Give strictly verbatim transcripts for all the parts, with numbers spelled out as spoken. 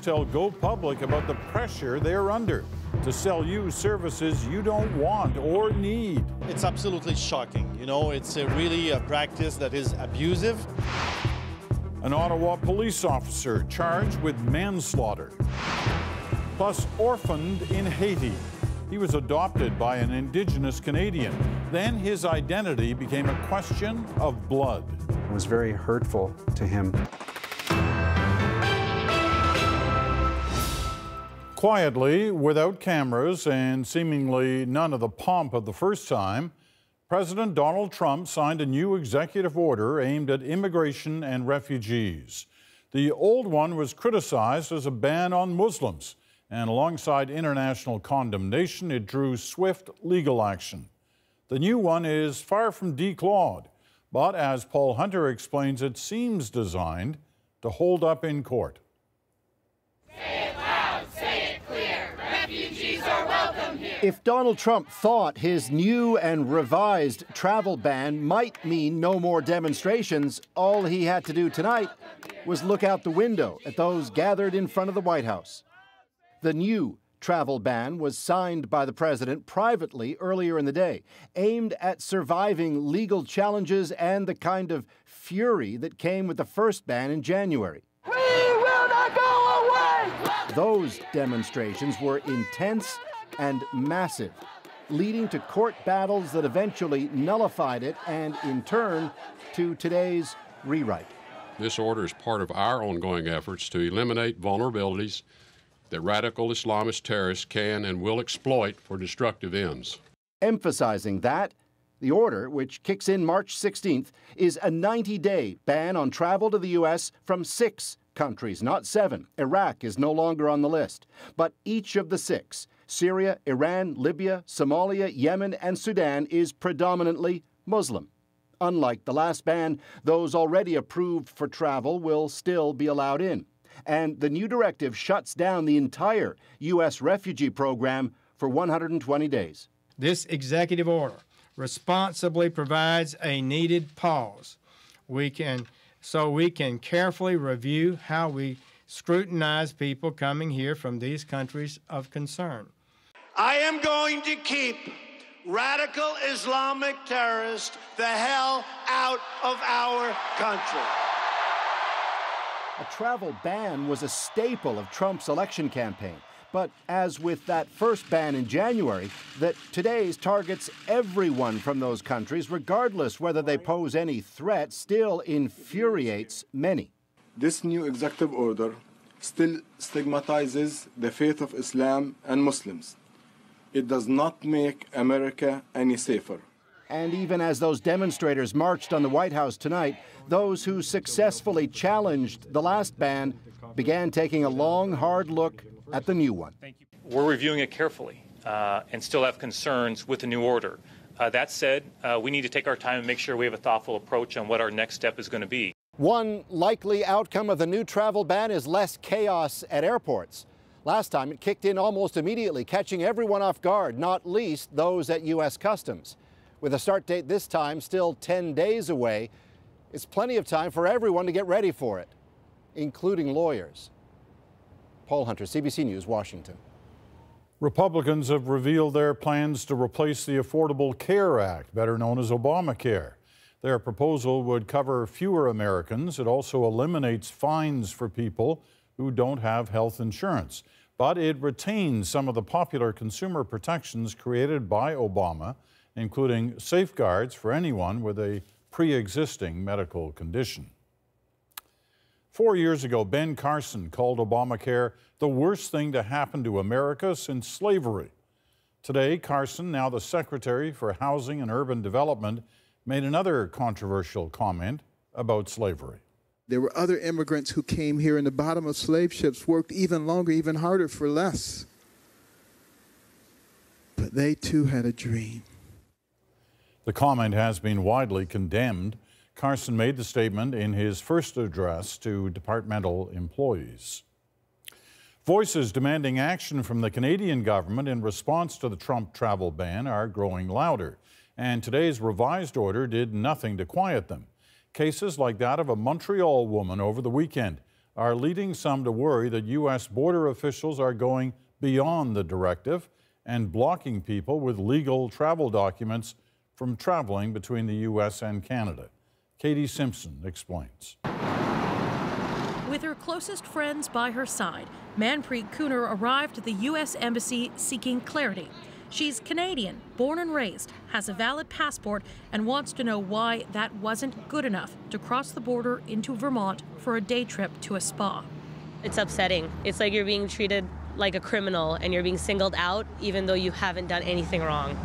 Newstel go public about the pressure they're under to sell you services you don't want or need. It's absolutely shocking. You know, it's a really a practice that is abusive. An Ottawa police officer charged with manslaughter. Plus orphaned in Haiti. He was adopted by an Indigenous Canadian. Then his identity became a question of blood. It was very hurtful to him. Quietly, without cameras and seemingly none of the pomp of the first time, President Donald Trump signed a new executive order aimed at immigration and refugees. The old one was criticized as a ban on Muslims, and alongside international condemnation, it drew swift legal action. The new one is far from declawed, but as Paul Hunter explains, it seems designed to hold up in court. Say it loud, say it clear. Refugees are welcome here. If Donald Trump thought his new and revised travel ban might mean no more demonstrations, all he had to do tonight was look out the window at those gathered in front of the White House. The new travel ban was signed by the president privately earlier in the day, aimed at surviving legal challenges and the kind of fury that came with the first ban in January. We will not go away! Those demonstrations were intense and massive, leading to court battles that eventually nullified it and, in turn, to today's rewrite. This order is part of our ongoing efforts to eliminate vulnerabilities that radical Islamist terrorists can and will exploit for destructive ends. Emphasizing that, the order, which kicks in March sixteenth, is a ninety-day ban on travel to the U S from six countries, not seven. Iraq is no longer on the list. But each of the six, Syria, Iran, Libya, Somalia, Yemen, and Sudan, is predominantly Muslim. Unlike the last ban, those already approved for travel will still be allowed in. And the new directive shuts down the entire U S refugee program for one hundred twenty days. This executive order responsibly provides a needed pause. We can, so we can carefully review how we scrutinize people coming here from these countries of concern. I am going to keep radical Islamic terrorists the hell out of our country. A travel ban was a staple of Trump's election campaign. But as with that first ban in January, that today's targets everyone from those countries, regardless whether they pose any threat, still infuriates many. This new executive order still stigmatizes the faith of Islam and Muslims. It does not make America any safer. And even as those demonstrators marched on the White House tonight, those who successfully challenged the last ban began taking a long, hard look at the new one. We're reviewing it carefully uh, and still have concerns with the new order. Uh, that said, uh, we need to take our time and make sure we have a thoughtful approach on what our next step is going to be. One likely outcome of the new travel ban is less chaos at airports. Last time, it kicked in almost immediately, catching everyone off guard, not least those at U S Customs. With a start date this time still ten days away, it's plenty of time for everyone to get ready for it, including lawyers. Paul Hunter, C B C News, Washington. Republicans have revealed their plans to replace the Affordable Care Act, better known as Obamacare. Their proposal would cover fewer Americans. It also eliminates fines for people who don't have health insurance. But it retains some of the popular consumer protections created by Obama, including safeguards for anyone with a pre-existing medical condition. Four years ago, Ben Carson called Obamacare the worst thing to happen to America since slavery. Today, Carson, now the Secretary for Housing and Urban Development, made another controversial comment about slavery. There were other immigrants who came here in the bottom of slave ships, worked even longer, even harder for less. But they too had a dream. The comment has been widely condemned. Carson made the statement in his first address to departmental employees. Voices demanding action from the Canadian government in response to the Trump travel ban are growing louder, and today's revised order did nothing to quiet them. Cases like that of a Montreal woman over the weekend, are leading some to worry that U S border officials are going beyond the directive and blocking people with legal travel documents from traveling between the U S and Canada. Katie Simpson explains. With her closest friends by her side, Manpreet Kuhner arrived at the U S Embassy seeking clarity. She's Canadian, born and raised, has a valid passport, and wants to know why that wasn't good enough to cross the border into Vermont for a day trip to a spa. It's upsetting. It's like you're being treated like a criminal and you're being singled out even though you haven't done anything wrong.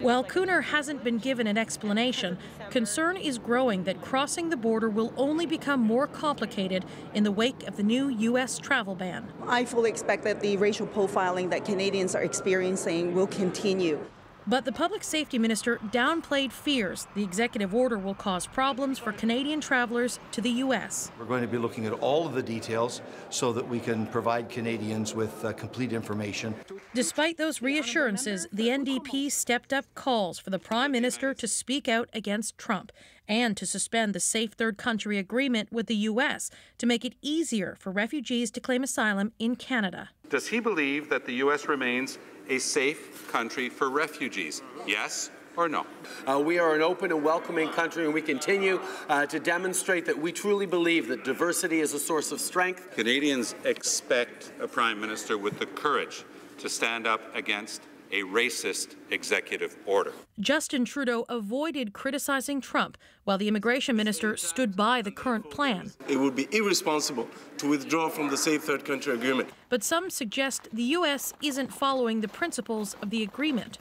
While Kuhner hasn't been given an explanation, concern is growing that crossing the border will only become more complicated in the wake of the new U S travel ban. I fully expect that the racial profiling that Canadians are experiencing will continue. But the public safety minister downplayed fears the executive order will cause problems for Canadian travelers to the U S. We're going to be looking at all of the details so that we can provide Canadians with uh, complete information. Despite those reassurances, the N D P stepped up calls for the Prime Minister to speak out against Trump and to suspend the Safe Third Country Agreement with the U S to make it easier for refugees to claim asylum in Canada. Does he believe that the U S remains a safe country for refugees? Yes or no? Uh, we are an open and welcoming country, and we continue uh, to demonstrate that we truly believe that diversity is a source of strength. Canadians expect a Prime Minister with the courage to stand up against a racist executive order. Justin Trudeau avoided criticizing Trump, while the immigration minister stood by the current plan. It would be irresponsible to withdraw from the Safe Third Country Agreement. But some suggest the U S isn't following the principles of the agreement.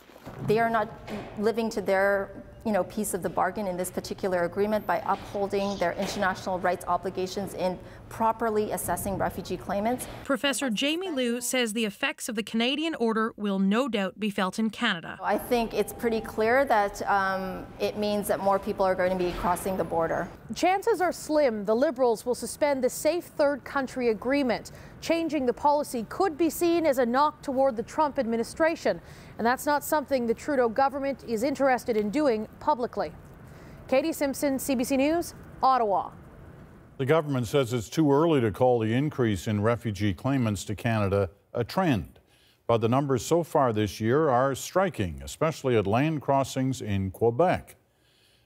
They are not living to their, you know, piece of the bargain in this particular agreement by upholding their international rights obligations in properly assessing refugee claimants. Professor Jamie Liu says the effects of the Canadian order will no doubt be felt in Canada. I think it's pretty clear that um, it means that more people are going to be crossing the border. Chances are slim the Liberals will suspend the Safe Third Country Agreement. Changing the policy could be seen as a knock toward the Trump administration, and that's not something the Trudeau government is interested in doing publicly. Katie Simpson, C B C News, Ottawa. The government says it's too early to call the increase in refugee claimants to Canada a trend, but the numbers so far this year are striking, especially at land crossings in Quebec.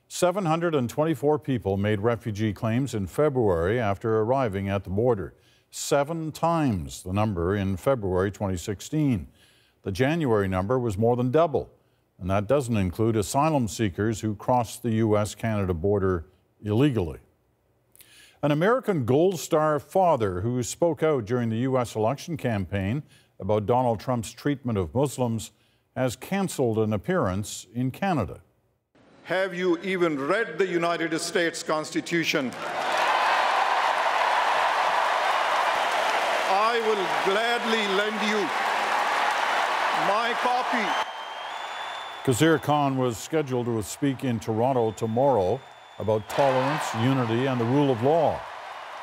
seven hundred twenty-four people made refugee claims in February after arriving at the border, seven times the number in February twenty sixteen. The January number was more than double, and that doesn't include asylum seekers who crossed the U S Canada border illegally. An American Gold Star father who spoke out during the U S election campaign about Donald Trump's treatment of Muslims has canceled an appearance in Canada. Have you even read the United States Constitution? I will gladly lend you my copy. Kazir Khan was scheduled to speak in Toronto tomorrow about tolerance, unity, and the rule of law.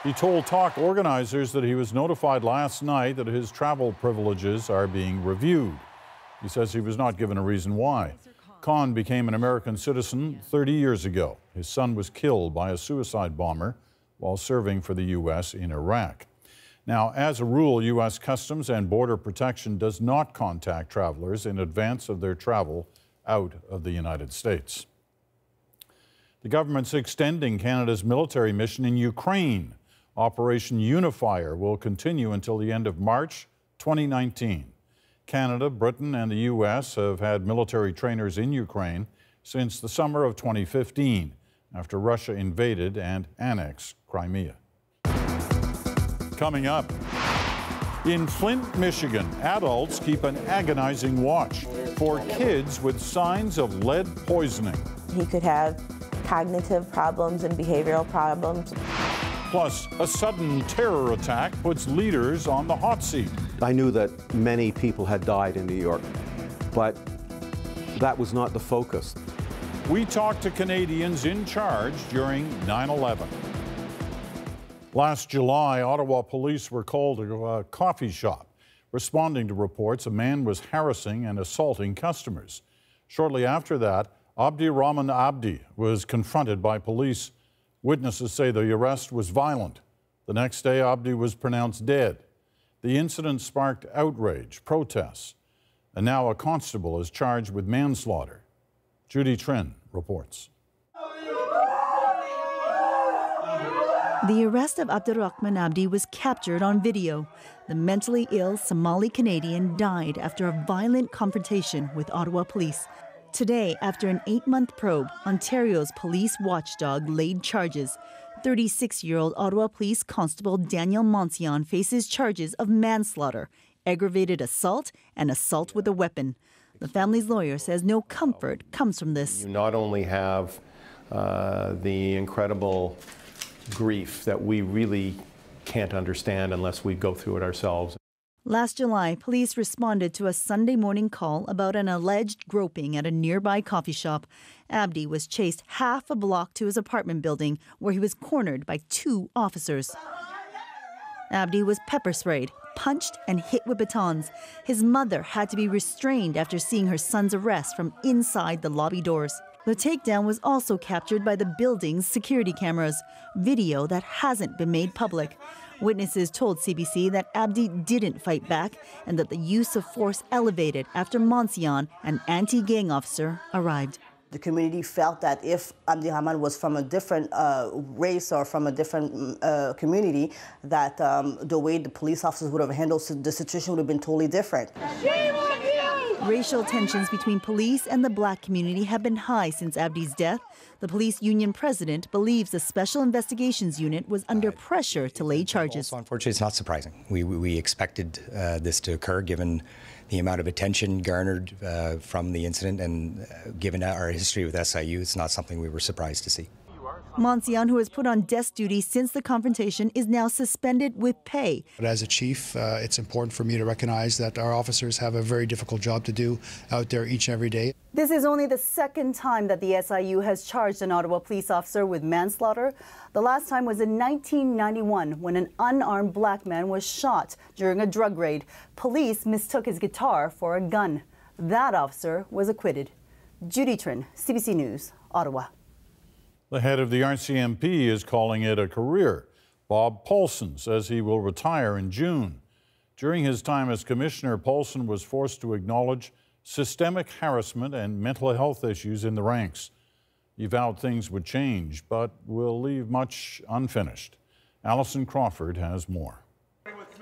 He told talk organizers that he was notified last night that his travel privileges are being reviewed. He says he was not given a reason why. Khan became an American citizen thirty years ago. His son was killed by a suicide bomber while serving for the U S in Iraq. Now, as a rule, U S Customs and Border Protection does not contact travelers in advance of their travel out of the United States. The government's extending Canada's military mission in Ukraine. Operation Unifier will continue until the end of March twenty nineteen. Canada, Britain, and the U S have had military trainers in Ukraine since the summer of twenty fifteen, after Russia invaded and annexed Crimea. Coming up, in Flint, Michigan, adults keep an agonizing watch for kids with signs of lead poisoning. He could have cognitive problems and behavioral problems. Plus, a sudden terror attack puts leaders on the hot seat. I knew that many people had died in New York, but that was not the focus. We talked to Canadians in charge during nine eleven. Last July, Ottawa police were called to a coffee shop, responding to reports a man was harassing and assaulting customers. Shortly after that, Abdirahman Abdi was confronted by police. Witnesses say the arrest was violent The next day, Abdi was pronounced dead. The incident sparked outrage, protests, and now a constable is charged with manslaughter. Judy Trinh reports. The arrest of Abdirahman Abdi was captured on video. The mentally ill Somali Canadian died after a violent confrontation with Ottawa police. Today, after an eight-month probe, Ontario's police watchdog laid charges. thirty-six-year-old Ottawa Police Constable Daniel Montsion faces charges of manslaughter, aggravated assault, and assault with a weapon. The family's lawyer says no comfort comes from this. You not only have uh, the incredible grief that we really can't understand unless we go through it ourselves. Last July, police responded to a Sunday morning call about an alleged groping at a nearby coffee shop. Abdi was chased half a block to his apartment building, where he was cornered by two officers. Abdi was pepper sprayed, punched, and hit with batons. His mother had to be restrained after seeing her son's arrest from inside the lobby doors. The takedown was also captured by the building's security cameras, video that hasn't been made public. Witnesses told C B C that Abdi didn't fight back and that the use of force elevated after Montsion, an anti-gang officer, arrived. The community felt that if Abdirahman was from a different uh, race or from a different uh, community, that um, the way the police officers would have handled the situation would have been totally different. Racial tensions between police and the black community have been high since Abdi's death. The police union president believes a special investigations unit was under pressure to lay charges. Also, unfortunately, it's not surprising. We, we, we expected uh, this to occur given the amount of attention garnered uh, from the incident, and uh, given our history with S I U, it's not something we were surprised to see. Montsion, who was put on desk duty since the confrontation, is now suspended with pay. But as a chief, uh, it's important for me to recognize that our officers have a very difficult job to do out there each and every day. This is only the second time that the S I U has charged an Ottawa police officer with manslaughter. The last time was in nineteen ninety-one, when an unarmed black man was shot during a drug raid. Police mistook his guitar for a gun. That officer was acquitted. Judy Trinh, C B C News, Ottawa. The head of the R C M P is calling it a career. Bob Paulson says he will retire in June. During his time as commissioner, Paulson was forced to acknowledge systemic harassment and mental health issues in the ranks. He vowed things would change, but will leave much unfinished. Allison Crawford has more.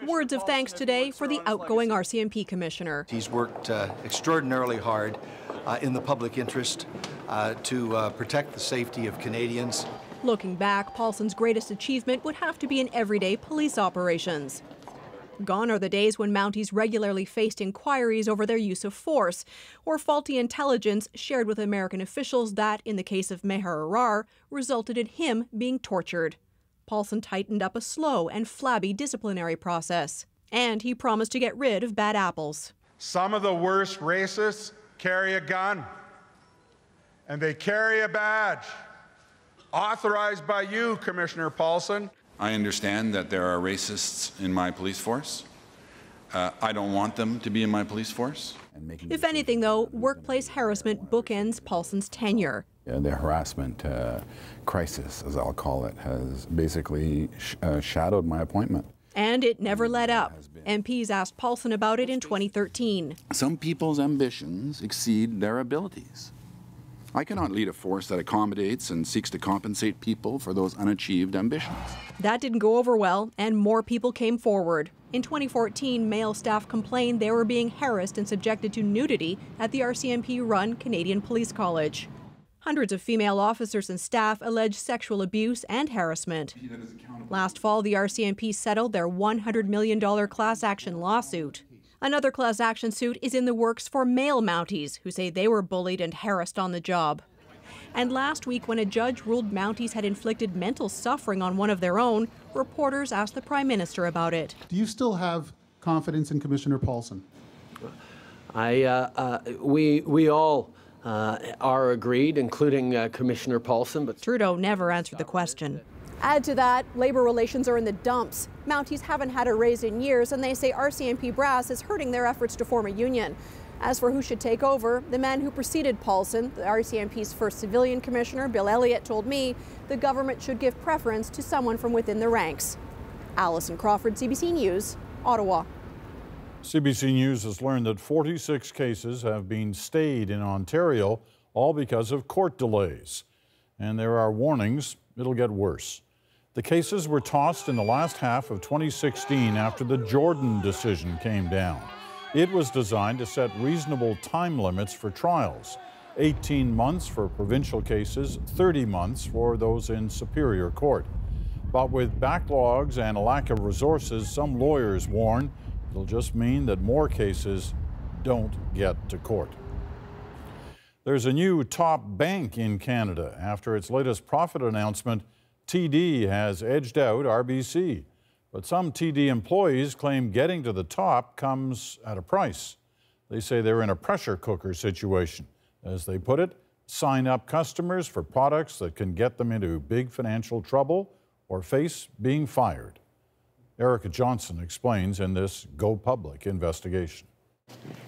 Words of thanks today for the outgoing R C M P commissioner. He's worked uh, extraordinarily hard uh, in the public interest uh, to uh, protect the safety of Canadians. Looking back, Paulson's greatest achievement would have to be in everyday police operations. Gone are the days when Mounties regularly faced inquiries over their use of force or faulty intelligence shared with American officials that, in the case of Meher Arar, resulted in him being tortured. Paulson tightened up a slow and flabby disciplinary process, and he promised to get rid of bad apples. Some of the worst racists carry a gun, and they carry a badge authorized by you, Commissioner Paulson. I understand that there are racists in my police force. Uh, I don't want them to be in my police force. If anything, though, workplace harassment bookends Paulson's tenure. Yeah, the harassment uh, crisis, as I'll call it, has basically sh uh, shadowed my appointment. And it never let up. M Ps asked Paulson about it in twenty thirteen. Some people's ambitions exceed their abilities. I cannot lead a force that accommodates and seeks to compensate people for those unachieved ambitions. That didn't go over well, and more people came forward. In twenty fourteen, male staff complained they were being harassed and subjected to nudity at the R C M P-run Canadian Police College. Hundreds of female officers and staff alleged sexual abuse and harassment. Last fall, the R C M P settled their one hundred million dollar class action lawsuit. Another class action suit is in the works for male Mounties who say they were bullied and harassed on the job. And last week, when a judge ruled Mounties had inflicted mental suffering on one of their own, reporters asked the Prime Minister about it. Do you still have confidence in Commissioner Paulson? I, uh, uh, we, we all... Uh, are agreed, including uh, Commissioner Paulson. But Trudeau never answered the question. Add to that, labor relations are in the dumps. Mounties haven't had a raise in years, and they say R C M P brass is hurting their efforts to form a union. As for who should take over, the man who preceded Paulson, the R C M P's first civilian commissioner, Bill Elliott, told me the government should give preference to someone from within the ranks. Allison Crawford, C B C News, Ottawa. C B C News has learned that forty-six cases have been stayed in Ontario, all because of court delays. And there are warnings it'll get worse. The cases were tossed in the last half of twenty sixteen after the Jordan decision came down. It was designed to set reasonable time limits for trials, eighteen months for provincial cases, thirty months for those in Superior Court. But with backlogs and a lack of resources, some lawyers warn it'll just mean that more cases don't get to court. There's a new top bank in Canada. After its latest profit announcement, T D has edged out R B C. But some T D employees claim getting to the top comes at a price. They say they're in a pressure cooker situation. As they put it, sign up customers for products that can get them into big financial trouble or face being fired. Erica Johnson explains in this Go Public investigation.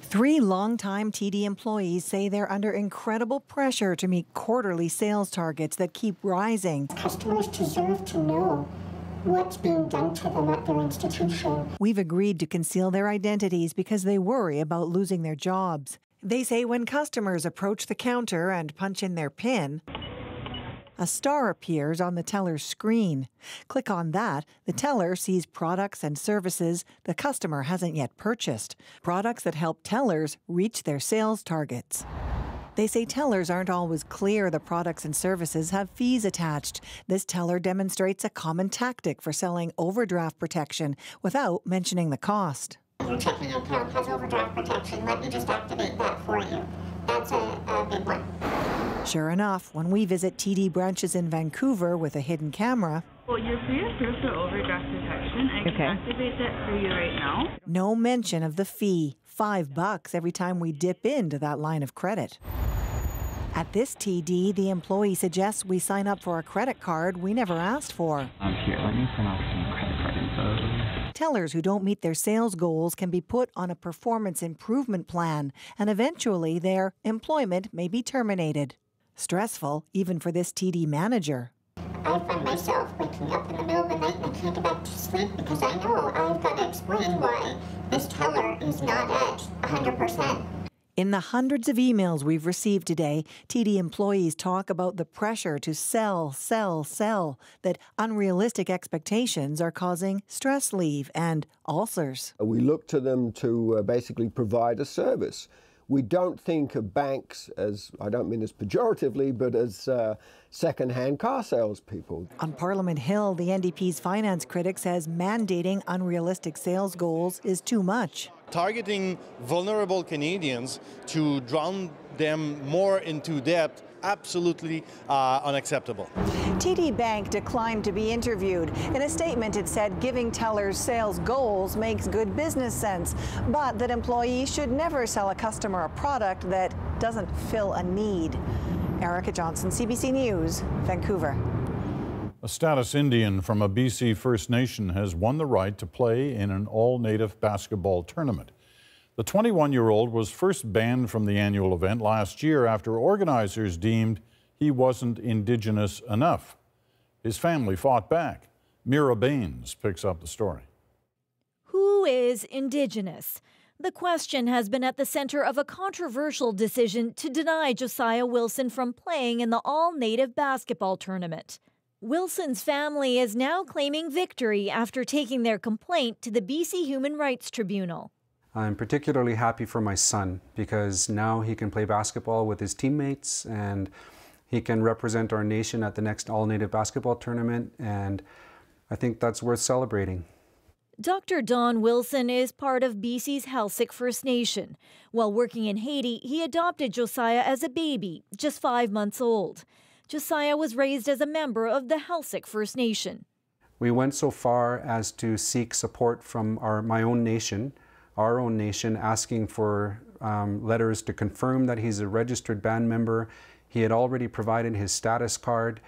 Three longtime T D employees say they're under incredible pressure to meet quarterly sales targets that keep rising. Customers deserve to know what's being done to them at their institution. We've agreed to conceal their identities because they worry about losing their jobs. They say when customers approach the counter and punch in their PIN, a star appears on the teller's screen. Click on that, the teller sees products and services the customer hasn't yet purchased, products that help tellers reach their sales targets. They say tellers aren't always clear the products and services have fees attached. This teller demonstrates a common tactic for selling overdraft protection without mentioning the cost. Your checking account has overdraft protection. Let me just activate that for you. That's a, a big one. Sure enough, when we visit T D branches in Vancouver with a hidden camera... Well, you're pre-approved for overdraft protection. I can okay. activate that for you right now. No mention of the fee, five bucks every time we dip into that line of credit. At this T D, the employee suggests we sign up for a credit card we never asked for. Um, here, let me send off some credit card info. Tellers who don't meet their sales goals can be put on a performance improvement plan, and eventually their employment may be terminated. Stressful, even for this T D manager. I find myself waking up in the middle of the night and I can't go back to sleep because I know I've got to explain why this teller is not at one hundred percent. In the hundreds of emails we've received today, T D employees talk about the pressure to sell, sell, sell, that unrealistic expectations are causing stress leave and ulcers. We look to them to uh, basically provide a service. We don't think of banks as, I don't mean as pejoratively, but as uh, second-hand car salespeople. On Parliament Hill, the N D P's finance critic says mandating unrealistic sales goals is too much. Targeting vulnerable Canadians to drown them more into debt, absolutely uh, unacceptable. T D Bank declined to be interviewed. In a statement, it said giving tellers sales goals makes good business sense, but that employees should never sell a customer a product that doesn't fill a need. Erica Johnson, C B C News, Vancouver. A status Indian from a B C First Nation has won the right to play in an all-native basketball tournament. The twenty-one-year-old was first banned from the annual event last year after organizers deemed he wasn't Indigenous enough. His family fought back. Mira Baines picks up the story. Who is Indigenous? The question has been at the center of a controversial decision to deny Josiah Wilson from playing in the all-native basketball tournament. Wilson's family is now claiming victory after taking their complaint to the B C Human Rights Tribunal. I'm particularly happy for my son because now he can play basketball with his teammates and he can represent our nation at the next all-native basketball tournament, and I think that's worth celebrating. Doctor Don Wilson is part of B C's Heiltsuk First Nation. While working in Haiti, he adopted Josiah as a baby, just five months old. Josiah was raised as a member of the Heiltsuk First Nation. We went so far as to seek support from our, my own nation, our own nation, asking for um, letters to confirm that he's a registered band member. He had already provided his status card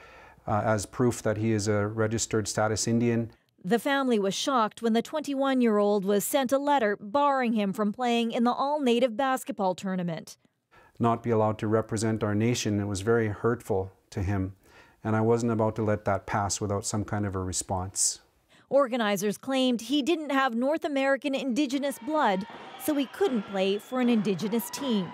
uh, as proof that he is a registered status Indian. The family was shocked when the twenty-one-year-old was sent a letter barring him from playing in the all-native basketball tournament. Not be allowed to represent our nation, it was very hurtful to him, and I wasn't about to let that pass without some kind of a response. Organizers claimed he didn't have North American Indigenous blood, so he couldn't play for an Indigenous team.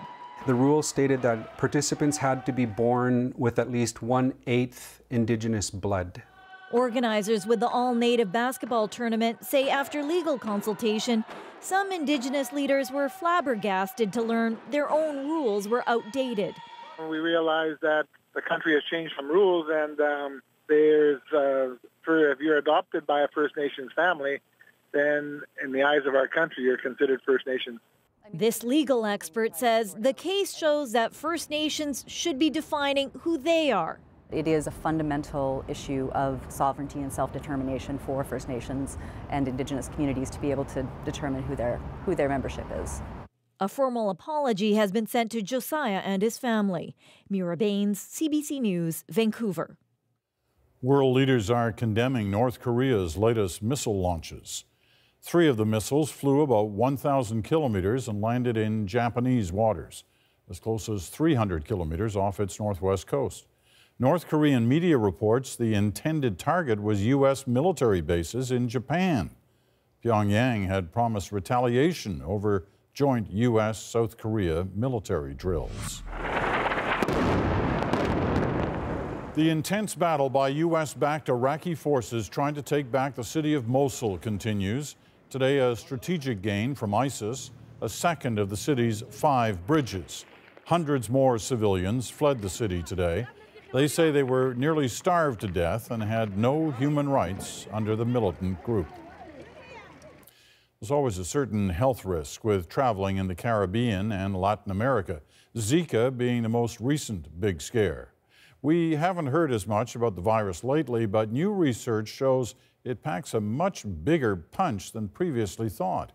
The rules stated that participants had to be born with at least one-eighth Indigenous blood. Organizers with the all-native basketball tournament say after legal consultation, some Indigenous leaders were flabbergasted to learn their own rules were outdated. We realized that the country has changed from rules, and um, there's, uh, for, if you're adopted by a First Nations family, then in the eyes of our country, you're considered First Nations. This legal expert says the case shows that First Nations should be defining who they are. It is a fundamental issue of sovereignty and self-determination for First Nations and Indigenous communities to be able to determine who their, who their membership is. A formal apology has been sent to Josiah and his family. Mira Baines, C B C News, Vancouver. World leaders are condemning North Korea's latest missile launches. Three of the missiles flew about one thousand kilometers and landed in Japanese waters, as close as three hundred kilometers off its northwest coast. North Korean media reports the intended target was U S military bases in Japan. Pyongyang had promised retaliation over joint U S-South Korea military drills. The intense battle by U S-backed Iraqi forces trying to take back the city of Mosul continues. Today, a strategic gain from ISIS, a second of the city's five bridges. Hundreds more civilians fled the city today. They say they were nearly starved to death and had no human rights under the militant group. There's always a certain health risk with traveling in the Caribbean and Latin America, Zika being the most recent big scare. We haven't heard as much about the virus lately, but new research shows it packs a much bigger punch than previously thought.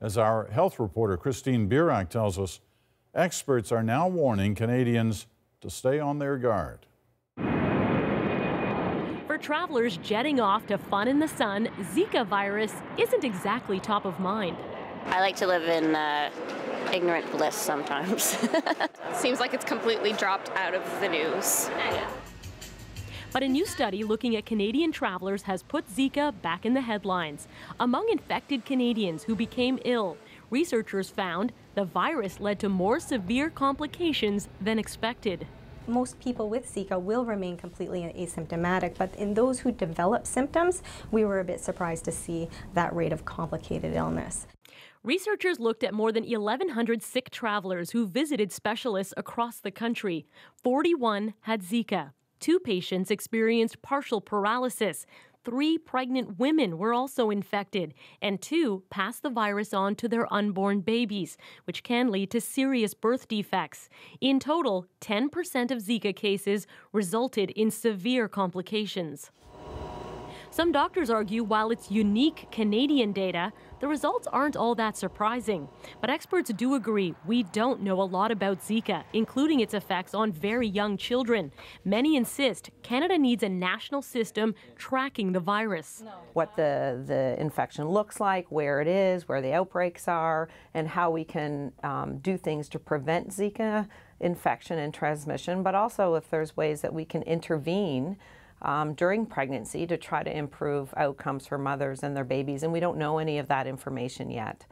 As our health reporter Christine Birak tells us, experts are now warning Canadians to stay on their guard. For travelers jetting off to fun in the sun, Zika virus isn't exactly top of mind. I like to live in uh, ignorant bliss sometimes. Seems like it's completely dropped out of the news. Yeah. But a new study looking at Canadian travelers has put Zika back in the headlines. Among infected Canadians who became ill, researchers found the virus led to more severe complications than expected. Most people with Zika will remain completely asymptomatic, but in those who develop symptoms, we were a bit surprised to see that rate of complicated illness. Researchers looked at more than eleven hundred sick travelers who visited specialists across the country. forty-one had Zika. Two patients experienced partial paralysis. Three pregnant women were also infected, and two passed the virus on to their unborn babies, which can lead to serious birth defects. In total, ten percent of Zika cases resulted in severe complications. Some doctors argue while it's unique Canadian data, the results aren't all that surprising. But experts do agree we don't know a lot about Zika, including its effects on very young children. Many insist Canada needs a national system tracking the virus. What the, the infection looks like, where it is, where the outbreaks are, and how we can um, do things to prevent Zika infection and transmission, but also if there's ways that we can intervene Um, during pregnancy to try to improve outcomes for mothers and their babies, and we don't know any of that information yet.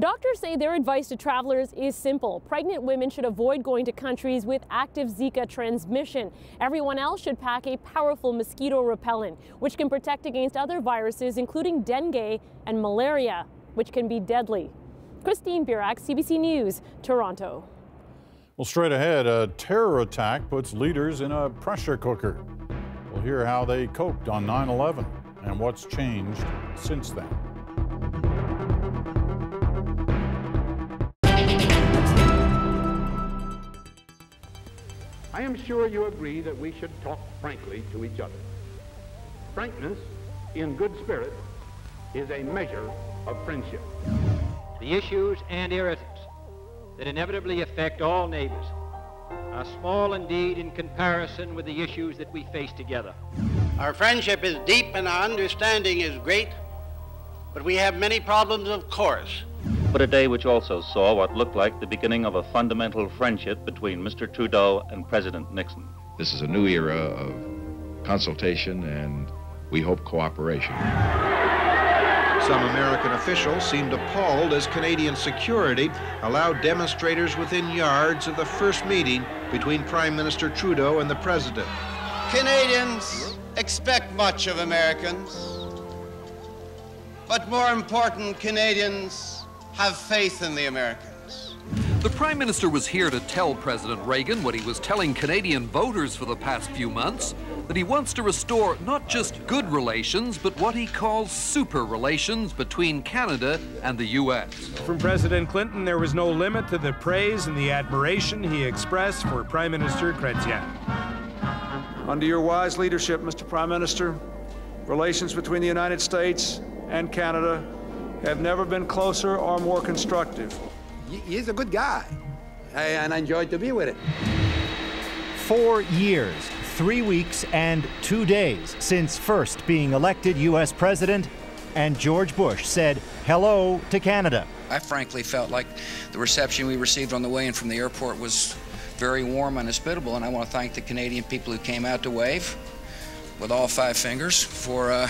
Doctors say their advice to travelers is simple. Pregnant women should avoid going to countries with active Zika transmission. Everyone else should pack a powerful mosquito repellent, which can protect against other viruses, including dengue and malaria, which can be deadly. Christine Birak, C B C News, Toronto. Well, straight ahead, a terror attack puts leaders in a pressure cooker. We'll hear how they coped on nine eleven and what's changed since then. I am sure you agree that we should talk frankly to each other. Frankness, in good spirit, is a measure of friendship. The issues and irritants that inevitably affect all neighbors are small indeed in comparison with the issues that we face together. Our friendship is deep and our understanding is great, but we have many problems, of course. But a day which also saw what looked like the beginning of a fundamental friendship between Mister Trudeau and President Nixon. This is a new era of consultation and, we hope, cooperation. Some American officials seemed appalled as Canadian security allowed demonstrators within yards of the first meeting between Prime Minister Trudeau and the President. Canadians expect much of Americans, but more important, Canadians have faith in the Americans. The Prime Minister was here to tell President Reagan what he was telling Canadian voters for the past few months, that he wants to restore not just good relations, but what he calls super relations between Canada and the U S. From President Clinton, there was no limit to the praise and the admiration he expressed for Prime Minister Chrétien. Under your wise leadership, Mister Prime Minister, relations between the United States and Canada have never been closer or more constructive. He's a good guy, and I enjoyed to be with him. Four years. Three weeks and two days since first being elected U S president, and George Bush said hello to Canada. I frankly felt like the reception we received on the way in from the airport was very warm and hospitable, and I want to thank the Canadian people who came out to wave with all five fingers for... Uh...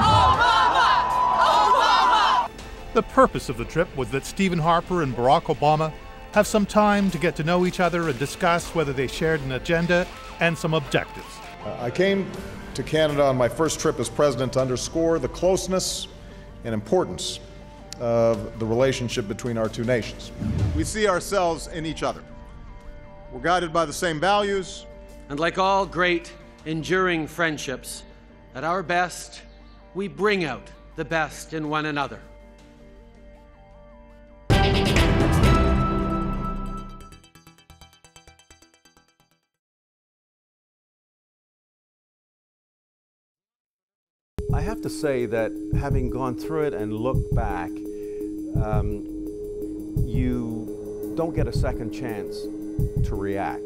Obama! Obama! The purpose of the trip was that Stephen Harper and Barack Obama have some time to get to know each other and discuss whether they shared an agenda and some objectives. Uh, I came to Canada on my first trip as president to underscore the closeness and importance of the relationship between our two nations. We see ourselves in each other. We're guided by the same values. And like all great, enduring friendships, at our best, we bring out the best in one another. I have to say that having gone through it and looked back, um, you don't get a second chance to react.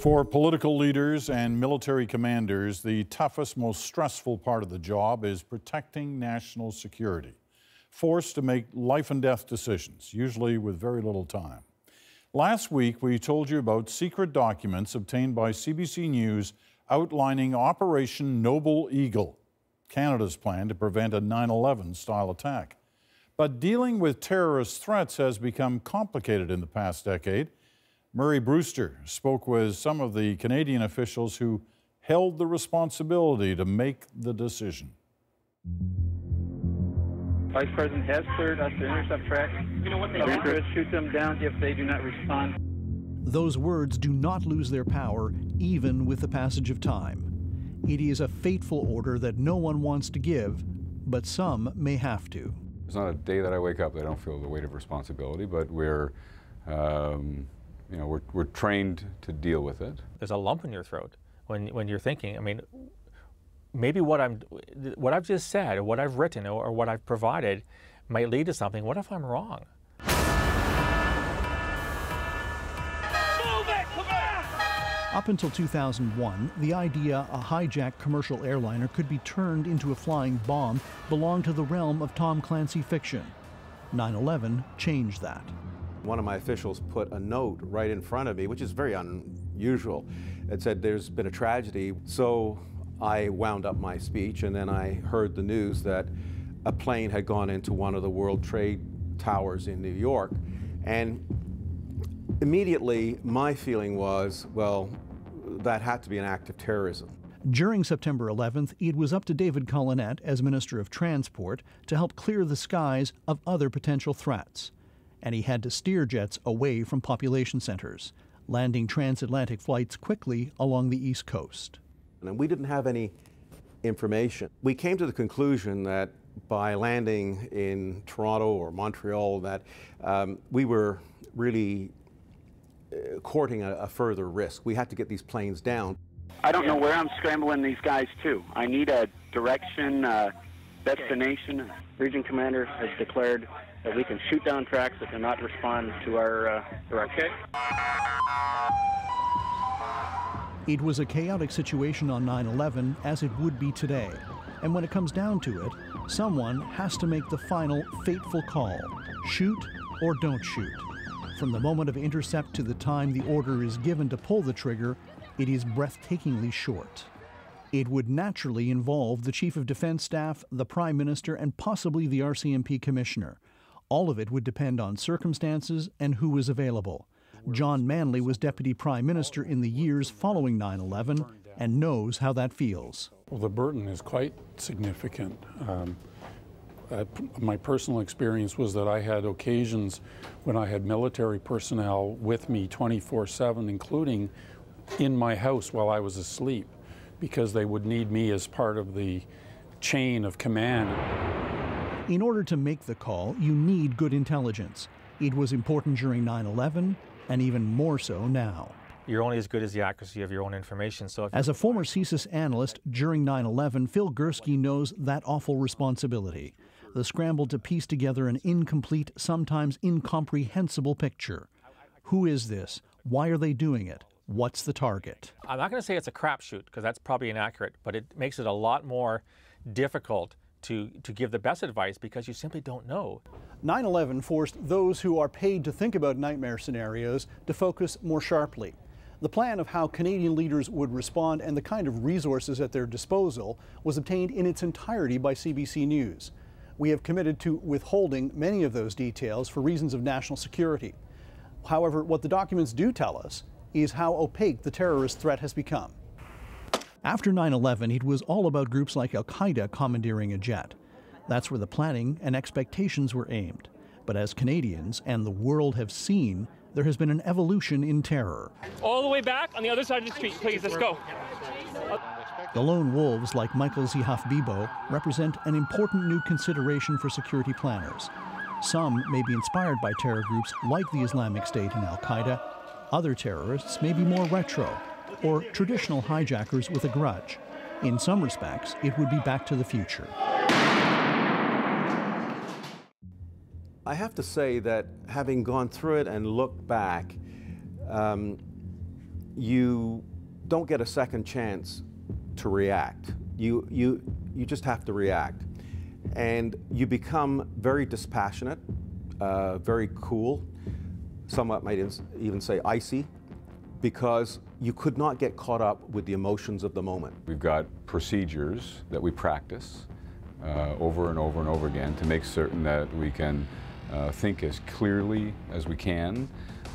For political leaders and military commanders, the toughest, most stressful part of the job is protecting national security, forced to make life and death decisions, usually with very little time. Last week, we told you about secret documents obtained by C B C News outlining Operation Noble Eagle, Canada's plan to prevent a nine eleven style attack. But dealing with terrorist threats has become complicated in the past decade. Murray Brewster spoke with some of the Canadian officials who held the responsibility to make the decision. Vice President has cleared us to intercept tracks. You know what they want? Shoot them down if they do not respond. Those words do not lose their power, even with the passage of time. It is a fateful order that no one wants to give, but some may have to. It's not a day that I wake up that I don't feel the weight of responsibility, but we're, um, you know, we're, we're trained to deal with it. There's a lump in your throat when, when you're thinking, I mean, maybe what, I'm, what I've just said, or what I've written, or, or what I've provided might lead to something. What if I'm wrong? Up until two thousand one, the idea a hijacked commercial airliner could be turned into a flying bomb belonged to the realm of Tom Clancy fiction. nine eleven changed that. One of my officials put a note right in front of me, which is very unusual. It said, "There's been a tragedy." So I wound up my speech, and then I heard the news that a plane had gone into one of the World Trade Towers in New York. And immediately, my feeling was, well, that had to be an act of terrorism. During September eleventh, it was up to David Collinette, as Minister of Transport, to help clear the skies of other potential threats. And he had to steer jets away from population centers, landing transatlantic flights quickly along the East Coast. And we didn't have any information. We came to the conclusion that by landing in Toronto or Montreal, that um, we were really courting a, a further risk. We had to get these planes down. I don't know where I'm scrambling these guys to. I need a direction, uh, destination. Region commander has declared that we can shoot down tracks that cannot respond to our uh, direction. Okay. It was a chaotic situation on nine eleven, as it would be today. And when it comes down to it, someone has to make the final fateful call. Shoot or don't shoot. From the moment of intercept to the time the order is given to pull the trigger, it is breathtakingly short. It would naturally involve the Chief of Defense Staff, the Prime Minister, and possibly the R C M P Commissioner. All of it would depend on circumstances and who was available. John Manley was Deputy Prime Minister in the years following nine eleven and knows how that feels. Well, the burden is quite significant. Um, Uh, my personal experience was that I had occasions when I had military personnel with me twenty-four seven, including in my house while I was asleep, because they would need me as part of the chain of command. In order to make the call, you need good intelligence. It was important during nine eleven, and even more so now. You're only as good as the accuracy of your own information. So, as a former C S I S analyst during nine eleven, Phil Gursky knows that awful responsibility. The scramble to piece together an incomplete, sometimes incomprehensible picture. Who is this? Why are they doing it? What's the target? I'm not going to say it's a crapshoot, because that's probably inaccurate, but it makes it a lot more difficult to, to give the best advice, because you simply don't know. nine eleven forced those who are paid to think about nightmare scenarios to focus more sharply. The plan of how Canadian leaders would respond and the kind of resources at their disposal was obtained in its entirety by C B C News. We have committed to withholding many of those details for reasons of national security. However, what the documents do tell us is how opaque the terrorist threat has become. After nine eleven, it was all about groups like Al-Qaeda commandeering a jet. That's where the planning and expectations were aimed. But as Canadians and the world have seen, there has been an evolution in terror. All the way back on the other side of the street, please, let's go. The lone wolves like Michael Zihaf-Bibo represent an important new consideration for security planners. Some may be inspired by terror groups like the Islamic State and Al-Qaeda. Other terrorists may be more retro or traditional hijackers with a grudge. In some respects, it would be back to the future. I have to say that having gone through it and looked back, um, you don't get a second chance to react. You, you, you just have to react. And you become very dispassionate, uh, very cool, somewhat might even say icy, because you could not get caught up with the emotions of the moment. We've got procedures that we practice uh, over and over and over again to make certain that we can Uh, think as clearly as we can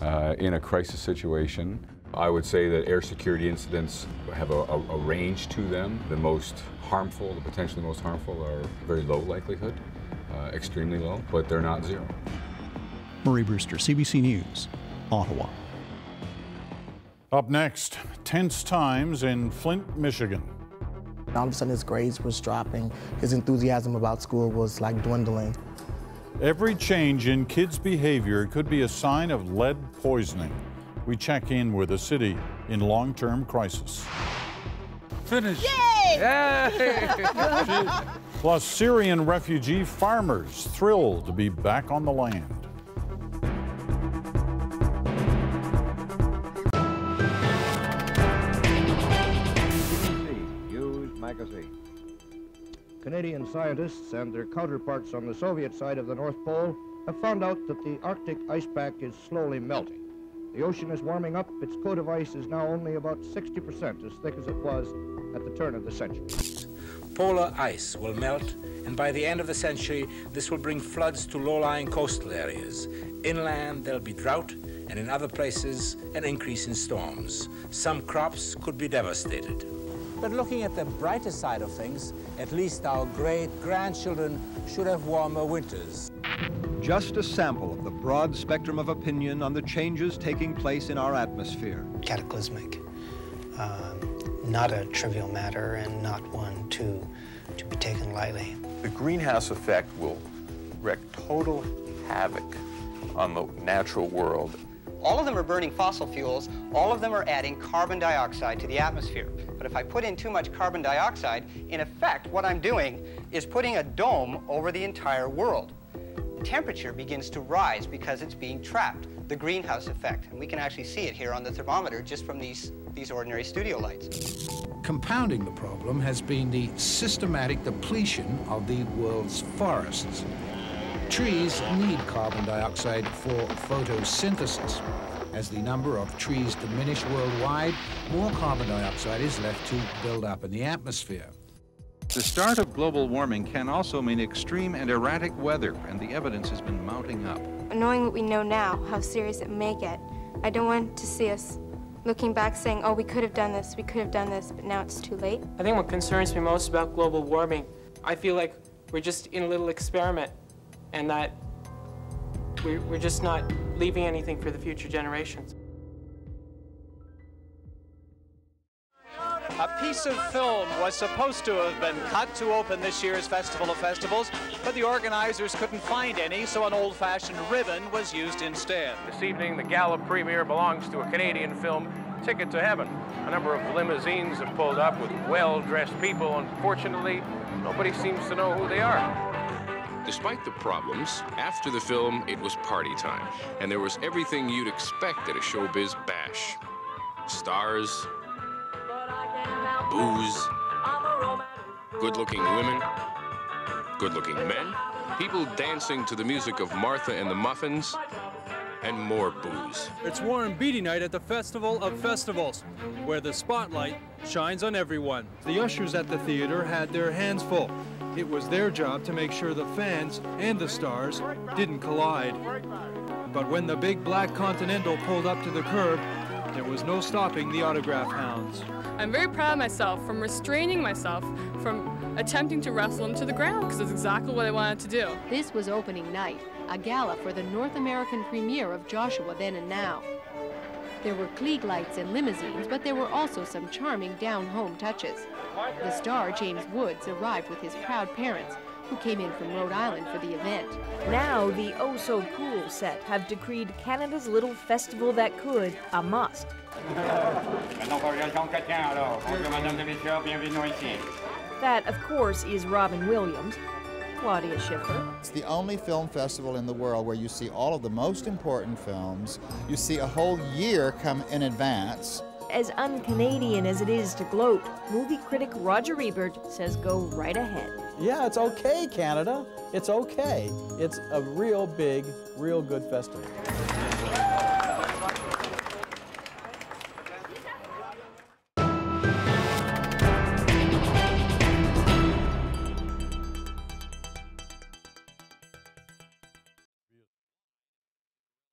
uh, in a crisis situation. I would say that air security incidents have a, a, a range to them. The most harmful, the potentially most harmful, are very low likelihood, uh, extremely low, but they're not zero. Murray Brewster, C B C News, Ottawa. Up next, tense times in Flint, Michigan. All of a sudden his grades was dropping. His enthusiasm about school was like dwindling. Every change in kids' behavior could be a sign of lead poisoning. We check in with a city in long-term crisis. Finish. Yay! Yay! Plus, Syrian refugee farmers thrilled to be back on the land. C B C News Magazine. Canadian scientists and their counterparts on the Soviet side of the North Pole have found out that the Arctic ice pack is slowly melting. The ocean is warming up. Its coat of ice is now only about sixty percent as thick as it was at the turn of the century. Polar ice will melt, and by the end of the century, this will bring floods to low-lying coastal areas. Inland, there'll be drought, and in other places, an increase in storms. Some crops could be devastated. But looking at the brighter side of things, at least our great-grandchildren should have warmer winters. Just a sample of the broad spectrum of opinion on the changes taking place in our atmosphere. Cataclysmic, um, not a trivial matter and not one to, to be taken lightly. The greenhouse effect will wreak total havoc on the natural world. All of them are burning fossil fuels. All of them are adding carbon dioxide to the atmosphere. But if I put in too much carbon dioxide, in effect, what I'm doing is putting a dome over the entire world. Temperature begins to rise because it's being trapped, the greenhouse effect. And we can actually see it here on the thermometer just from these, these ordinary studio lights. Compounding the problem has been the systematic depletion of the world's forests. Trees need carbon dioxide for photosynthesis. As the number of trees diminish worldwide, more carbon dioxide is left to build up in the atmosphere. The start of global warming can also mean extreme and erratic weather, and the evidence has been mounting up. Knowing what we know now, how serious it may get, I don't want to see us looking back saying, oh, we could have done this, we could have done this, but now it's too late. I think what concerns me most about global warming, I feel like we're just in a little experiment, and that we're, we're just not leaving anything for the future generations. A piece of film was supposed to have been cut to open this year's Festival of Festivals, but the organizers couldn't find any, so an old-fashioned ribbon was used instead. This evening, the gala premiere belongs to a Canadian film, Ticket to Heaven. A number of limousines have pulled up with well-dressed people. Unfortunately, nobody seems to know who they are. Despite the problems, after the film, it was party time, and there was everything you'd expect at a showbiz bash. Stars, booze, good-looking women, good-looking men, people dancing to the music of Martha and the Muffins, and more booze. It's Warren Beatty night at the Festival of Festivals, where the spotlight shines on everyone. The ushers at the theater had their hands full. It was their job to make sure the fans and the stars didn't collide. But when the big black Continental pulled up to the curb, there was no stopping the autograph hounds. I'm very proud of myself from restraining myself from attempting to wrestle him to the ground, because that's exactly what I wanted to do. This was opening night, a gala for the North American premiere of Joshua Then and Now. There were Klieg lights and limousines, but there were also some charming down-home touches. The star, James Woods, arrived with his proud parents, who came in from Rhode Island for the event. Now the oh-so-cool set have decreed Canada's little festival that could a must. That, of course, is Robin Williams, Claudia Schiffer. It's the only film festival in the world where you see all of the most important films. You see a whole year come in advance. As un-Canadian as it is to gloat, movie critic Roger Ebert says go right ahead. Yeah, it's okay, Canada. It's okay. It's a real big, real good festival.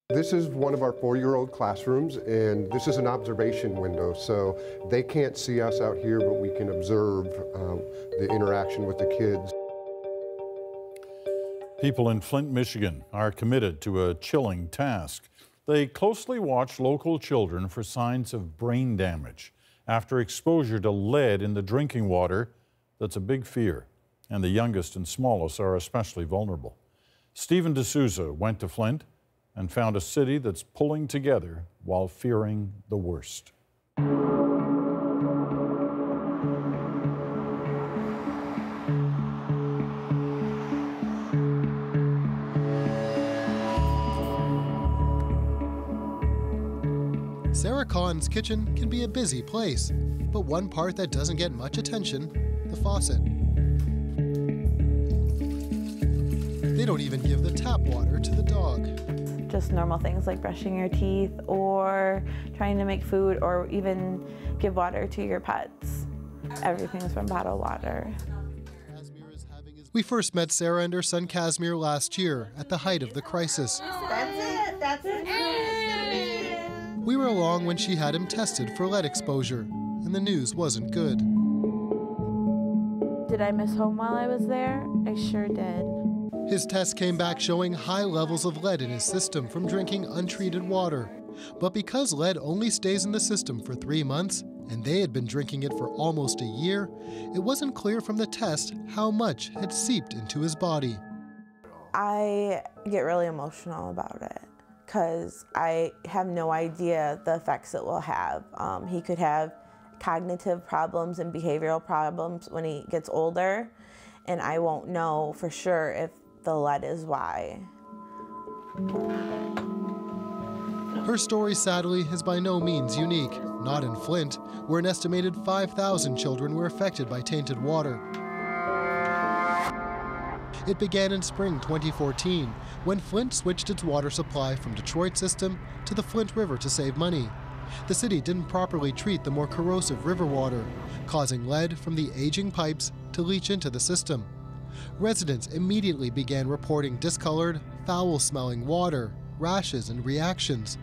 This is one of our four-year-old classrooms, and this is an observation window, so they can't see us out here, but we can observe um, the interaction with the kids. People in Flint, Michigan are committed to a chilling task. They closely watch local children for signs of brain damage after exposure to lead in the drinking water. That's a big fear, and the youngest and smallest are especially vulnerable. Stephen D'Souza went to Flint and found a city that's pulling together while fearing the worst. Sarah Kahn's kitchen can be a busy place, but one part that doesn't get much attention, the faucet. They don't even give the tap water to the dog. Just normal things like brushing your teeth or trying to make food or even give water to your pets. Everything's from bottled water. We first met Sarah and her son Kazimir last year at the height of the crisis. That's it, that's it. We were along when she had him tested for lead exposure, and the news wasn't good. Did I miss home while I was there? I sure did. His tests came back showing high levels of lead in his system from drinking untreated water. But because lead only stays in the system for three months, and they had been drinking it for almost a year, it wasn't clear from the test how much had seeped into his body. I get really emotional about it because I have no idea the effects it will have. Um, he could have cognitive problems and behavioral problems when he gets older, and I won't know for sure if the lead is why. Her story, sadly, is by no means unique. Not in Flint, where an estimated five thousand children were affected by tainted water. It began in spring twenty fourteen, when Flint switched its water supply from Detroit's system to the Flint River to save money. The city didn't properly treat the more corrosive river water, causing lead from the aging pipes to leach into the system. Residents immediately began reporting discolored, foul-smelling water, rashes, and reactions.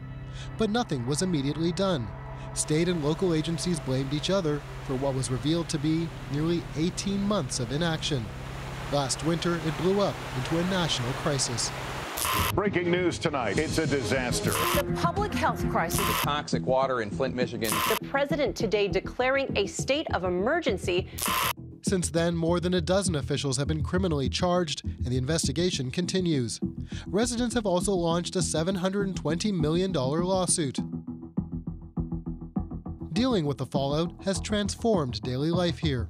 But nothing was immediately done. State and local agencies blamed each other for what was revealed to be nearly eighteen months of inaction. Last winter, it blew up into a national crisis. Breaking news tonight. It's a disaster. The public health crisis. The toxic water in Flint, Michigan. The president today declaring a state of emergency. Since then, more than a dozen officials have been criminally charged, and the investigation continues. Residents have also launched a seven hundred twenty million dollars lawsuit. Dealing with the fallout has transformed daily life here.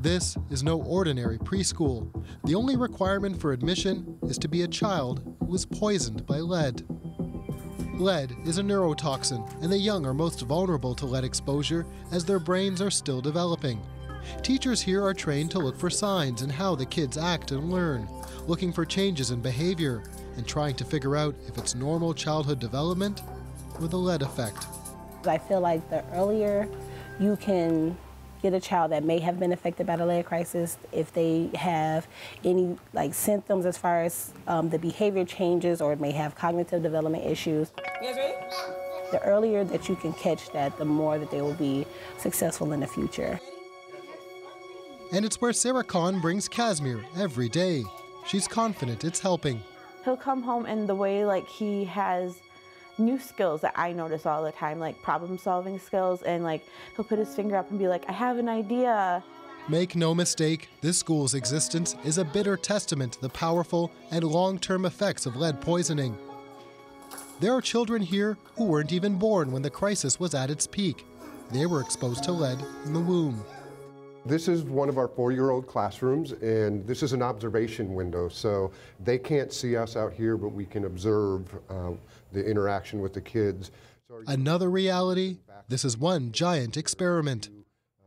This is no ordinary preschool. The only requirement for admission is to be a child who was poisoned by lead. Lead is a neurotoxin, and the young are most vulnerable to lead exposure as their brains are still developing. Teachers here are trained to look for signs in how the kids act and learn, looking for changes in behavior, and trying to figure out if it's normal childhood development or the lead effect. I feel like the earlier you can get a child that may have been affected by the lead crisis, if they have any like symptoms as far as um, the behavior changes or may have cognitive development issues. You guys ready? The earlier that you can catch that, the more that they will be successful in the future. And it's where Sarah Khan brings Kazmir every day. She's confident it's helping. He'll come home in the way like he has new skills that I notice all the time, like problem solving skills, and like he'll put his finger up and be like, I have an idea. Make no mistake, this school's existence is a bitter testament to the powerful and long-term effects of lead poisoning. There are children here who weren't even born when the crisis was at its peak. They were exposed to lead in the womb. This is one of our four-year-old classrooms, and this is an observation window, so they can't see us out here, but we can observe uh, the interaction with the kids. Another reality, this is one giant experiment.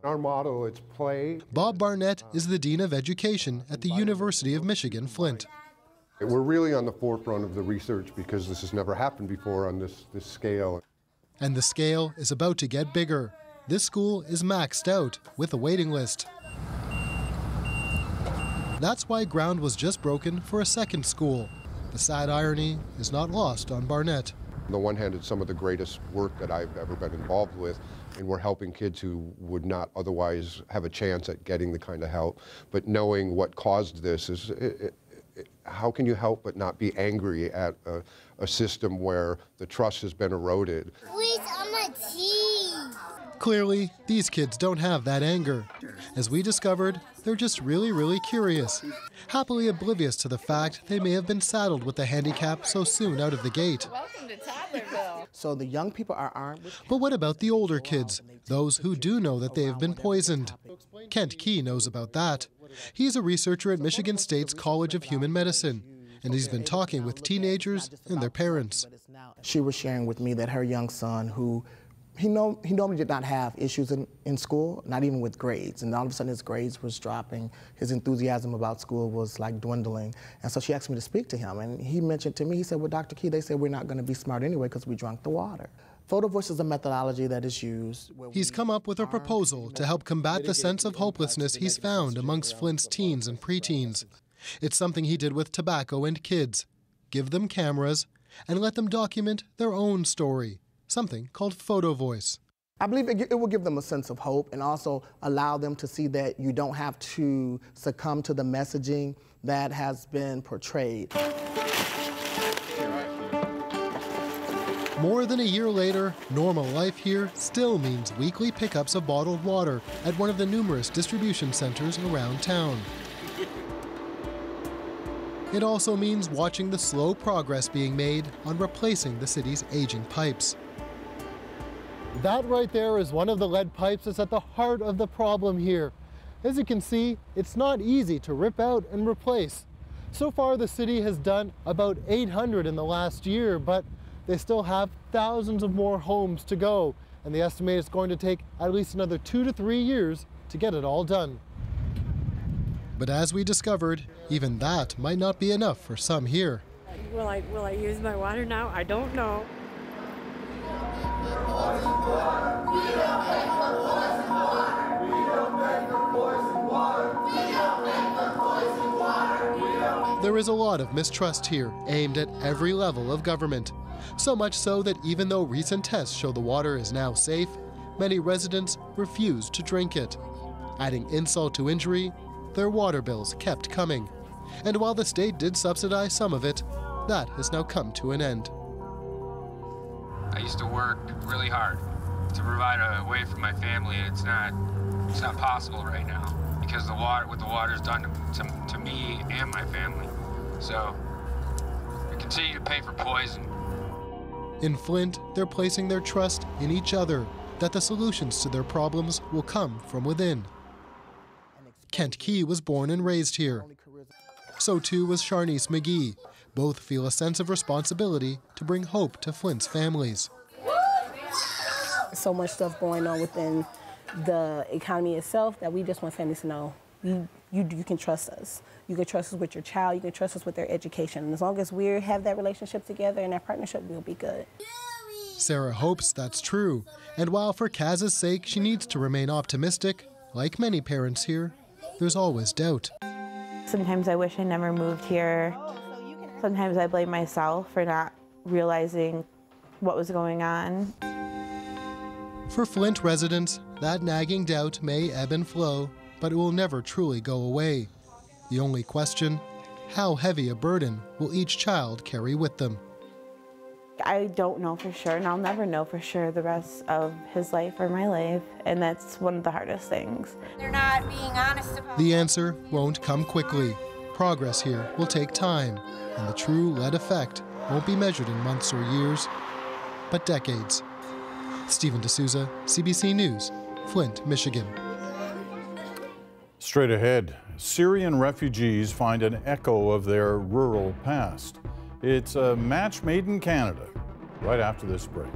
Our motto, it's play. Bob Barnett is the Dean of Education at the University of Michigan, Flint. We're really on the forefront of the research because this has never happened before on this, this scale. And the scale is about to get bigger. This school is maxed out with a waiting list. That's why ground was just broken for a second school. The sad irony is not lost on Barnett. On the one hand, it's some of the greatest work that I've ever been involved with, and we're helping kids who would not otherwise have a chance at getting the kind of help. But knowing what caused this is, it, it, it, how can you help but not be angry at a, a system where the trust has been eroded? Please, I'm a tea. Clearly, these kids don't have that anger. As we discovered, they're just really, really curious, happily oblivious to the fact they may have been saddled with a handicap so soon out of the gate. Welcome to Toddlerville. So the young people are armed. But what about the older kids, those who do know that they have been poisoned? Kent Key knows about that. He's a researcher at Michigan State's College of Human Medicine, and he's been talking with teenagers and their parents. She was sharing with me that her young son, who He, know, he normally did not have issues in, in school, not even with grades, and all of a sudden his grades was dropping. His enthusiasm about school was like dwindling, and so she asked me to speak to him, and he mentioned to me, he said, well, Doctor Key, they said we're not going to be smart anyway because we drank the water. Photo Voice is a methodology that is used. He's come up with a proposal to help combat the sense of hopelessness he's found amongst Flint's teens and preteens. It's something he did with tobacco and kids. Give them cameras and let them document their own story. Something called Photo Voice. I believe it, it will give them a sense of hope and also allow them to see that you don't have to succumb to the messaging that has been portrayed. More than a year later, normal life here still means weekly pickups of bottled water at one of the numerous distribution centers around town. It also means watching the slow progress being made on replacing the city's aging pipes. That right there is one of the lead pipes that's at the heart of the problem here. As you can see, it's not easy to rip out and replace. So far, the city has done about eight hundred in the last year, but they still have thousands of more homes to go, and they estimate it's going to take at least another two to three years to get it all done. But as we discovered, even that might not be enough for some here. Will I, will I use my water now? I don't know. There is a lot of mistrust here, aimed at every level of government. So much so that even though recent tests show the water is now safe, many residents refuse to drink it. Adding insult to injury, their water bills kept coming. And while the state did subsidize some of it, that has now come to an end. I used to work really hard to provide a way for my family, and it's not, it's not possible right now because the water, what the water's done to, to, to me and my family. So we continue to pay for poison. In Flint, they're placing their trust in each other, that the solutions to their problems will come from within. Kent Key was born and raised here. So too was Sharnice McGee. Both feel a sense of responsibility to bring hope to Flint's families. So much stuff going on within the economy itself that we just want families to know, you, you, you can trust us. You can trust us with your child, you can trust us with their education. And as long as we have that relationship together and that partnership, we'll be good. Sarah hopes that's true. And while for Kaz's sake she needs to remain optimistic, like many parents here, there's always doubt. Sometimes I wish I never moved here. Sometimes I blame myself for not realizing what was going on. For Flint residents, that nagging doubt may ebb and flow, but it will never truly go away. The only question, how heavy a burden will each child carry with them? I don't know for sure, and I'll never know for sure the rest of his life or my life, and that's one of the hardest things. They're not being honest about it. The answer won't come quickly. Progress here will take time, and the true lead effect won't be measured in months or years, but decades. Stephen D'Souza, C B C News, Flint, Michigan. Straight ahead, Syrian refugees find an echo of their rural past. It's a match made in Canada, right after this break.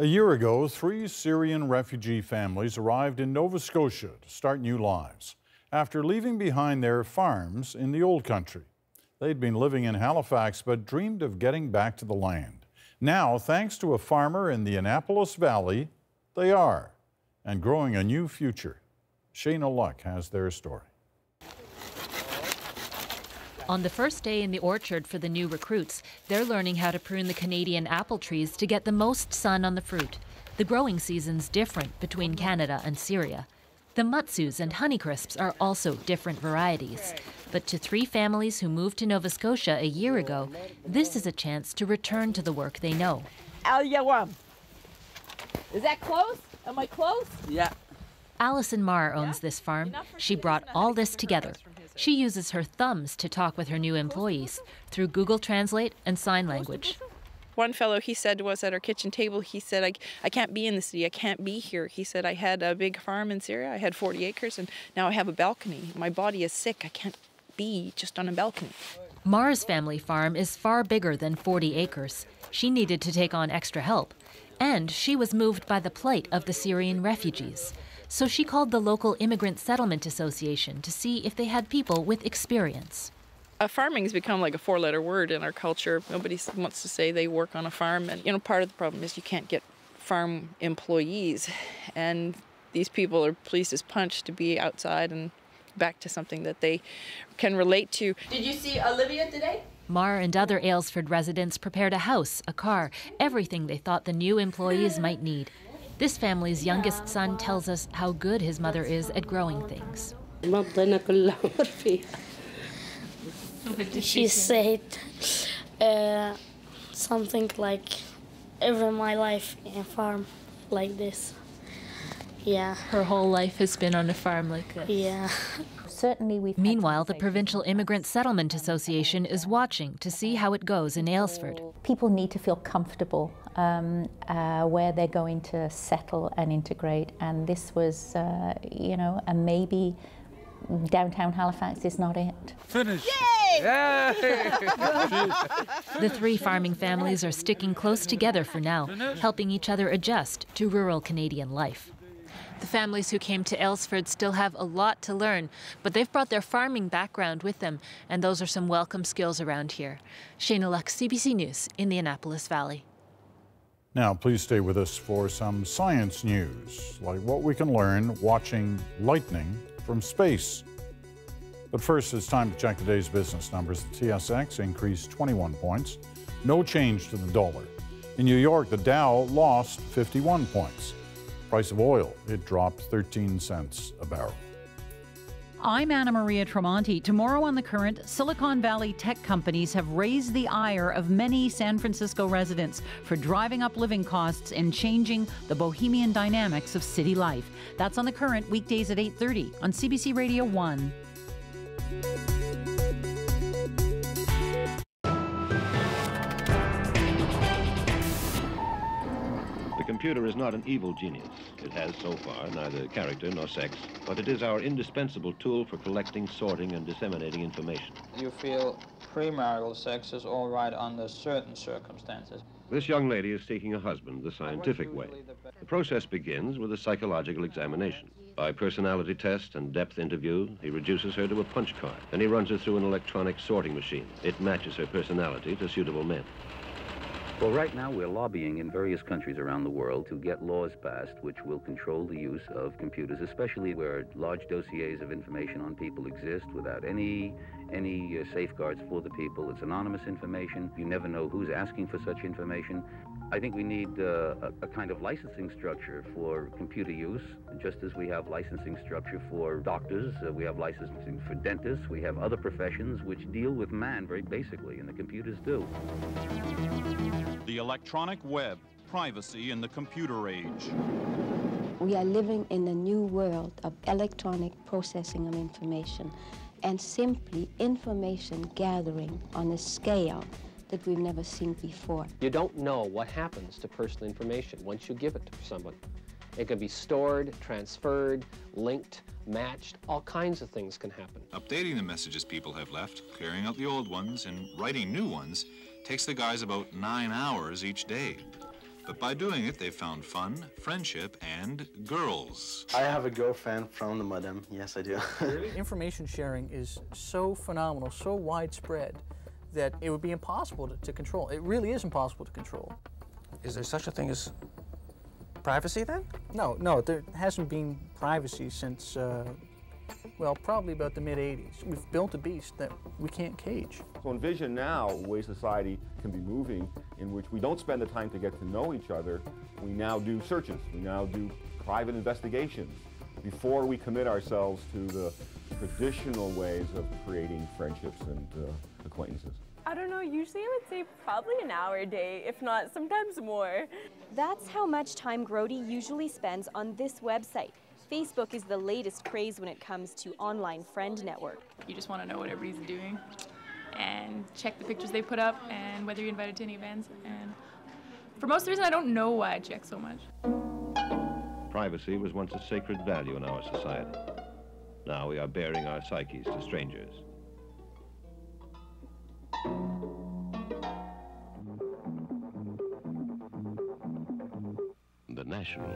A year ago, three Syrian refugee families arrived in Nova Scotia to start new lives after leaving behind their farms in the old country. They'd been living in Halifax but dreamed of getting back to the land. Now, thanks to a farmer in the Annapolis Valley, they are, and growing a new future. Shayna Luck has their story. On the first day in the orchard for the new recruits, they're learning how to prune the Canadian apple trees to get the most sun on the fruit. The growing season's different between Canada and Syria. The mutsus and honeycrisps are also different varieties. But to three families who moved to Nova Scotia a year ago, this is a chance to return to the work they know. Al Yawam. Is that close? Am I close? Yeah. Allison Marr owns this farm. She brought all this together. She uses her thumbs to talk with her new employees through Google Translate and sign language. One fellow, he said to us at our kitchen table, he said, I, I can't be in the city, I can't be here. He said, I had a big farm in Syria, I had forty acres, and now I have a balcony. My body is sick, I can't be just on a balcony. Mara's family farm is far bigger than forty acres. She needed to take on extra help, and she was moved by the plight of the Syrian refugees. So she called the local Immigrant Settlement Association to see if they had people with experience. Uh, farming has become like a four-letter word in our culture. Nobody wants to say they work on a farm. And, you know, part of the problem is you can't get farm employees. And these people are pleased as punch to be outside and back to something that they can relate to. Did you see Olivia today? Marr and other Aylesford residents prepared a house, a car, everything they thought the new employees might need. This family's youngest son tells us how good his mother is at growing things. She said uh, something like, "Ever my life in a farm like this." Yeah. Her whole life has been on a farm like this. Yeah. Certainly we've Meanwhile, the Provincial Immigrant Settlement Association is watching to see how it goes in Aylesford. People need to feel comfortable um, uh, where they're going to settle and integrate, and this was, uh, you know, a maybe. Downtown Halifax is not it. Finish. Yay! Yay! The three farming families are sticking close together for now, helping each other adjust to rural Canadian life. The families who came to Aylesford still have a lot to learn, but they've brought their farming background with them, and those are some welcome skills around here. Shayna Luck, C B C News, in the Annapolis Valley. Now, please stay with us for some science news, like what we can learn watching lightning from space. But first, it's time to check today's business numbers. The T S X increased twenty-one points, no change to the dollar. In New York, the Dow lost fifty-one points. Price of oil, it dropped thirteen cents a barrel. I'm Anna Maria Tremonti. Tomorrow on The Current, Silicon Valley tech companies have raised the ire of many San Francisco residents for driving up living costs and changing the bohemian dynamics of city life. That's on The Current, weekdays at eight thirty on C B C Radio one. The computer is not an evil genius. It has, so far, neither character nor sex, but it is our indispensable tool for collecting, sorting, and disseminating information. You feel premarital sex is all right under certain circumstances. This young lady is seeking a husband the scientific way. The process begins with a psychological examination. By personality test and depth interview, he reduces her to a punch card. Then he runs her through an electronic sorting machine. It matches her personality to suitable men. Well, right now we're lobbying in various countries around the world to get laws passed which will control the use of computers, especially where large dossiers of information on people exist without any any uh, safeguards for the people. It's anonymous information. You never know who's asking for such information. I think we need uh, a, a kind of licensing structure for computer use, just as we have licensing structure for doctors, uh, we have licensing for dentists, we have other professions which deal with man very basically, and the computers do. The electronic web, privacy in the computer age. We are living in a new world of electronic processing of information, and simply information gathering on a scale that we've never seen before. You don't know what happens to personal information once you give it to someone. It can be stored, transferred, linked, matched. All kinds of things can happen. Updating the messages people have left, clearing out the old ones, and writing new ones takes the guys about nine hours each day. But by doing it, they found fun, friendship, and girls. I have a girlfriend from the madam. Yes, I do. Information sharing is so phenomenal, so widespread, that it would be impossible to, to control. It really is impossible to control. Is there such a thing as privacy, then? No, no, there hasn't been privacy since, uh, well, probably about the mid eighties. We've built a beast that we can't cage. So envision now a way society can be moving in which we don't spend the time to get to know each other. We now do searches. We now do private investigations before we commit ourselves to the traditional ways of creating friendships and uh, acquaintances. I don't know, usually I would say probably an hour a day, if not sometimes more. That's how much time Grody usually spends on this website. Facebook is the latest craze when it comes to online friend network. You just want to know what everybody's doing and check the pictures they put up and whether you're invited to any events. And for most of the reason, I don't know why I check so much. Privacy was once a sacred value in our society. Now we are bearing our psyches to strangers. The National.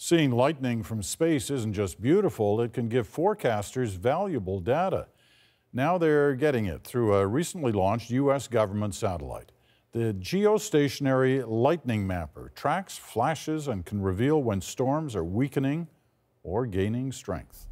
Seeing lightning from space isn't just beautiful, it can give forecasters valuable data. Now they're getting it through a recently launched U S government satellite. The geostationary lightning mapper tracks flashes and can reveal when storms are weakening or gaining strength.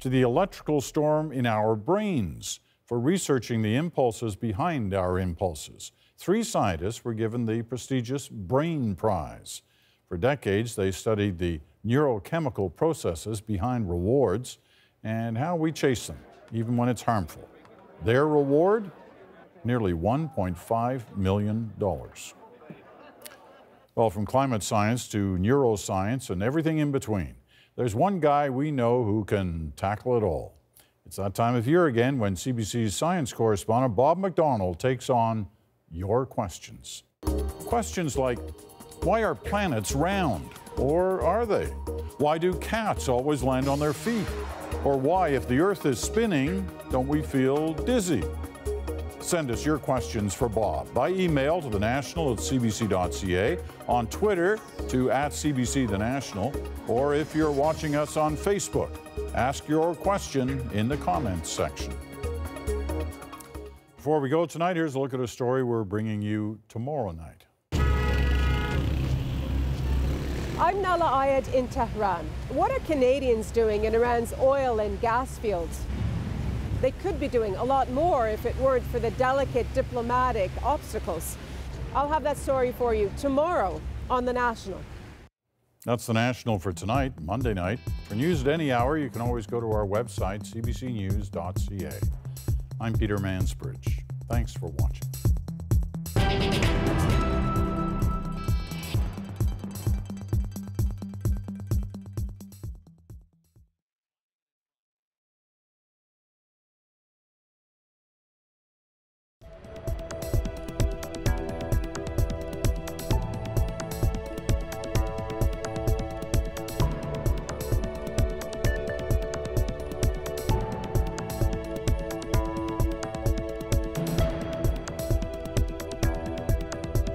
To the electrical storm in our brains for researching the impulses behind our impulses. Three scientists were given the prestigious Brain Prize. For decades, they studied the neurochemical processes behind rewards and how we chase them, even when it's harmful. Their reward? Nearly one point five million dollars. Well, from climate science to neuroscience and everything in between, there's one guy we know who can tackle it all. It's that time of year again when C B C's science correspondent Bob McDonald takes on your questions. Questions like, why are planets round? Or are they? Why do cats always land on their feet? Or why, if the Earth is spinning, don't we feel dizzy? Send us your questions for Bob by email to the national at c b c dot c a, on Twitter to at C B C The National, or if you're watching us on Facebook, ask your question in the comments section. Before we go tonight, here's a look at a story we're bringing you tomorrow night. I'm Nala Ayed in Tehran. What are Canadians doing in Iran's oil and gas fields? They could be doing a lot more if it weren't for the delicate diplomatic obstacles. I'll have that story for you tomorrow on The National. That's The National for tonight, Monday night. For news at any hour, you can always go to our website, c b c news dot c a. I'm Peter Mansbridge. Thanks for watching.